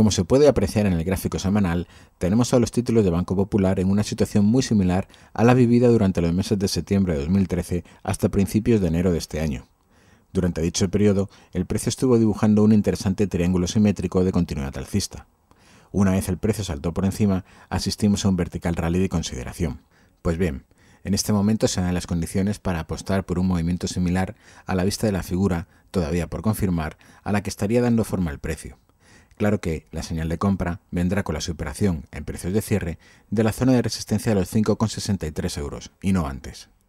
Como se puede apreciar en el gráfico semanal, tenemos a los títulos de Banco Popular en una situación muy similar a la vivida durante los meses de septiembre de 2013 hasta principios de enero de este año. Durante dicho periodo, el precio estuvo dibujando un interesante triángulo simétrico de continuidad alcista. Una vez el precio saltó por encima, asistimos a un vertical rally de consideración. Pues bien, en este momento se dan las condiciones para apostar por un movimiento similar a la vista de la figura, todavía por confirmar, a la que estaría dando forma el precio. Claro que la señal de compra vendrá con la superación, en precios de cierre, de la zona de resistencia de los 5,63 euros, y no antes.